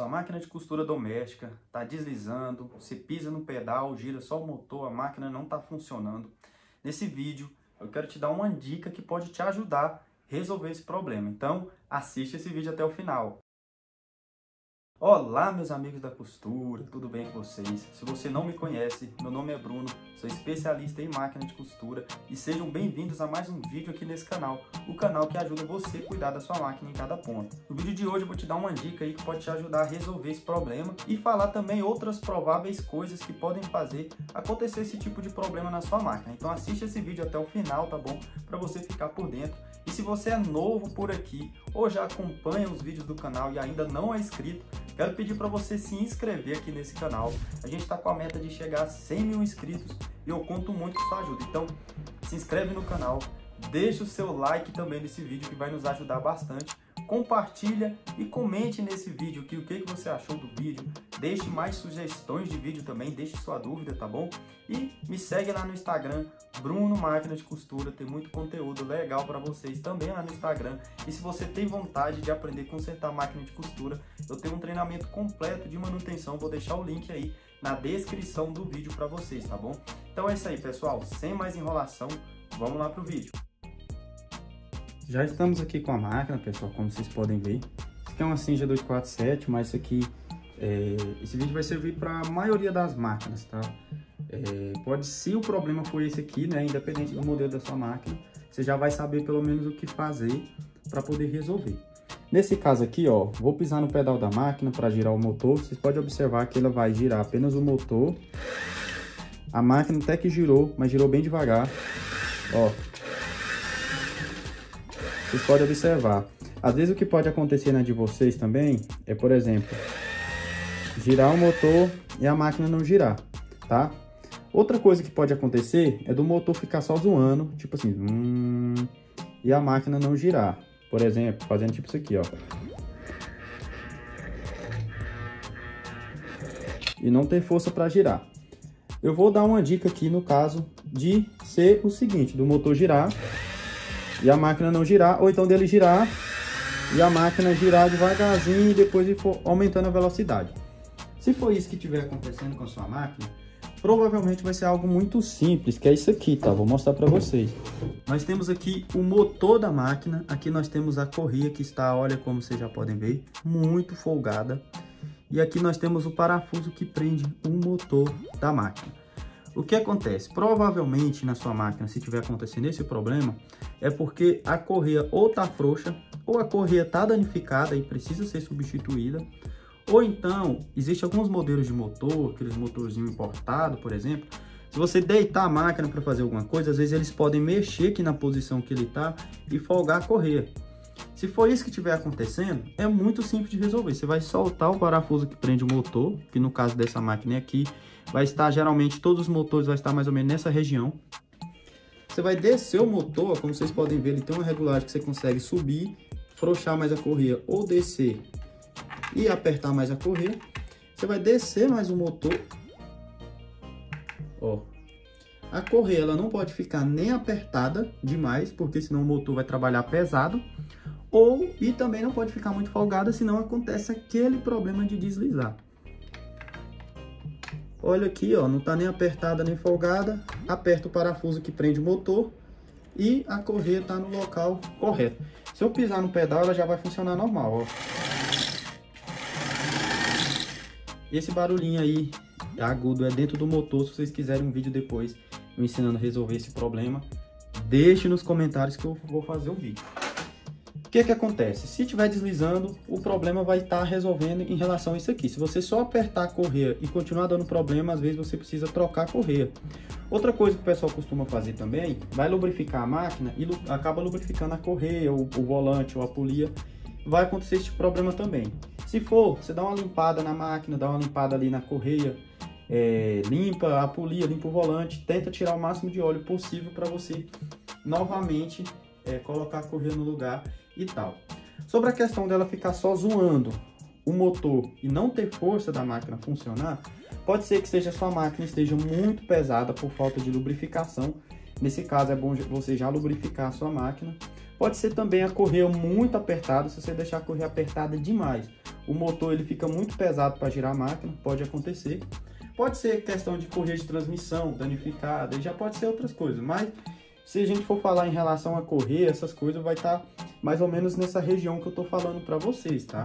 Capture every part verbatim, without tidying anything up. Sua máquina de costura doméstica está deslizando, você pisa no pedal, gira só o motor, a máquina não está funcionando. Nesse vídeo eu quero te dar uma dica que pode te ajudar a resolver esse problema. Então assiste esse vídeo até o final. Olá meus amigos da costura, tudo bem com vocês? Se você não me conhece, meu nome é Bruno, sou especialista em máquina de costura e sejam bem-vindos a mais um vídeo aqui nesse canal, o canal que ajuda você a cuidar da sua máquina em cada ponto. No vídeo de hoje eu vou te dar uma dica aí que pode te ajudar a resolver esse problema e falar também outras prováveis coisas que podem fazer acontecer esse tipo de problema na sua máquina. Então assiste esse vídeo até o final, tá bom? Para você ficar por dentro. E se você é novo por aqui ou já acompanha os vídeos do canal e ainda não é inscrito, quero pedir para você se inscrever aqui nesse canal. A gente está com a meta de chegar a cem mil inscritos e eu conto muito com sua ajuda. Então, se inscreve no canal, deixa o seu like também nesse vídeo que vai nos ajudar bastante. Compartilha e comente nesse vídeo aqui o que você achou do vídeo. Deixe mais sugestões de vídeo também, deixe sua dúvida, tá bom? E me segue lá no Instagram, Bruno Máquinas de Costura. Tem muito conteúdo legal para vocês também lá no Instagram. E se você tem vontade de aprender a consertar máquina de costura, eu tenho um treinamento completo de manutenção. Vou deixar o link aí na descrição do vídeo para vocês, tá bom? Então é isso aí, pessoal. Sem mais enrolação, vamos lá pro vídeo. Já estamos aqui com a máquina, pessoal, como vocês podem ver. Isso aqui é uma Singer dois quatro sete, mas isso aqui, é, esse vídeo vai servir para a maioria das máquinas, tá? É, pode, se o problema for esse aqui, né, independente do modelo da sua máquina, você já vai saber pelo menos o que fazer para poder resolver. Nesse caso aqui, ó, vou pisar no pedal da máquina para girar o motor. Vocês podem observar que ela vai girar apenas o motor. A máquina até que girou, mas girou bem devagar, ó. Vocês podem observar. Às vezes o que pode acontecer na de vocês também é, por exemplo, girar o motor e a máquina não girar, tá? Outra coisa que pode acontecer é do motor ficar só zoando, tipo assim, hum, e a máquina não girar. Por exemplo, fazendo tipo isso aqui, ó. E não ter força para girar. Eu vou dar uma dica aqui no caso de ser o seguinte, do motor girar e a máquina não girar, ou então dele girar e a máquina girar devagarzinho e depois ele for aumentando a velocidade. Se for isso que estiver acontecendo com a sua máquina, provavelmente vai ser algo muito simples, que é isso aqui, tá? Vou mostrar para vocês. Nós temos aqui o motor da máquina, aqui nós temos a correia que está, olha como vocês já podem ver, muito folgada. E aqui nós temos o parafuso que prende o motor da máquina. O que acontece? Provavelmente na sua máquina, se tiver acontecendo esse problema, é porque a correia ou tá frouxa, ou a correia tá danificada e precisa ser substituída, ou então, existe alguns modelos de motor, aqueles motorzinhos importados, por exemplo, se você deitar a máquina para fazer alguma coisa, às vezes eles podem mexer aqui na posição que ele tá e folgar a correia. Se for isso que estiver acontecendo, é muito simples de resolver. Você vai soltar o parafuso que prende o motor, que no caso dessa máquina é aqui, vai estar geralmente, todos os motores vai estar mais ou menos nessa região. Você vai descer o motor, como vocês podem ver, ele tem uma regulagem que você consegue subir, frouxar mais a correia ou descer e apertar mais a correia. Você vai descer mais o motor. Ó. A correia ela não pode ficar nem apertada demais, porque senão o motor vai trabalhar pesado. Ou, e também não pode ficar muito folgada, senão acontece aquele problema de deslizar. Olha aqui, ó, não tá nem apertada nem folgada, aperta o parafuso que prende o motor e a correia tá no local correto. Se eu pisar no pedal, ela já vai funcionar normal, ó. Esse barulhinho aí, agudo, é dentro do motor. Se vocês quiserem um vídeo depois, me ensinando a resolver esse problema, deixe nos comentários que eu vou fazer o vídeo. O que que acontece? Se estiver deslizando, o problema vai estar resolvendo em relação a isso aqui. Se você só apertar a correia e continuar dando problema, às vezes você precisa trocar a correia. Outra coisa que o pessoal costuma fazer também, vai lubrificar a máquina e acaba lubrificando a correia, ou o volante, ou a polia. Vai acontecer esse problema também. Se for, você dá uma limpada na máquina, dá uma limpada ali na correia, é, limpa a polia, limpa o volante, tenta tirar o máximo de óleo possível para você novamente é, colocar a correia no lugar. E tal. Sobre a questão dela ficar só zoando o motor e não ter força da máquina funcionar, pode ser que seja sua máquina esteja muito pesada por falta de lubrificação. Nesse caso é bom você já lubrificar a sua máquina Pode ser também a correia muito apertada, se você deixar a correia apertada demais. O motor ele fica muito pesado para girar a máquina, pode acontecer. Pode ser questão de correia de transmissão danificada, e já pode ser outras coisas. Mas se a gente for falar em relação a correia, essas coisas vai estar tá mais ou menos nessa região que eu estou falando para vocês, tá?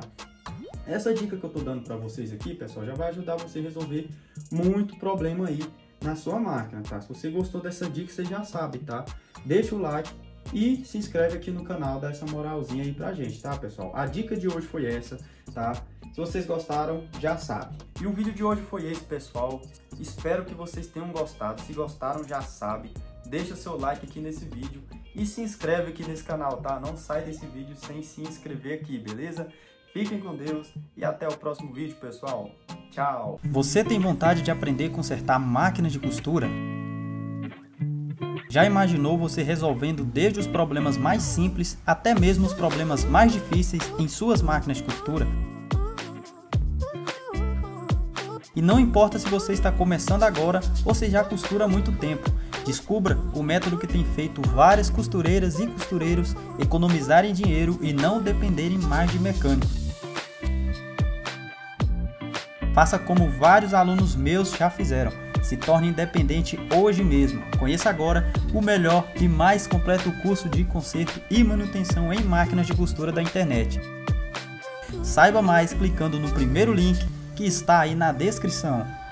Essa dica que eu estou dando para vocês aqui, pessoal, já vai ajudar você a resolver muito problema aí na sua máquina, tá? Se você gostou dessa dica, você já sabe, tá? Deixa o like e se inscreve aqui no canal, dá essa moralzinha aí pra gente, tá, pessoal? A dica de hoje foi essa, tá? Se vocês gostaram, já sabe. E o vídeo de hoje foi esse, pessoal. Espero que vocês tenham gostado. Se gostaram, já sabe. Deixa seu like aqui nesse vídeo e se inscreve aqui nesse canal, tá? Não sai desse vídeo sem se inscrever aqui, beleza? Fiquem com Deus e até o próximo vídeo, pessoal. Tchau! Você tem vontade de aprender a consertar máquinas de costura? Já imaginou você resolvendo desde os problemas mais simples até mesmo os problemas mais difíceis em suas máquinas de costura? E não importa se você está começando agora ou se já costura há muito tempo, descubra o método que tem feito várias costureiras e costureiros economizarem dinheiro e não dependerem mais de mecânico. Faça como vários alunos meus já fizeram, se torne independente hoje mesmo. Conheça agora o melhor e mais completo curso de conserto e manutenção em máquinas de costura da internet. Saiba mais clicando no primeiro link que está aí na descrição.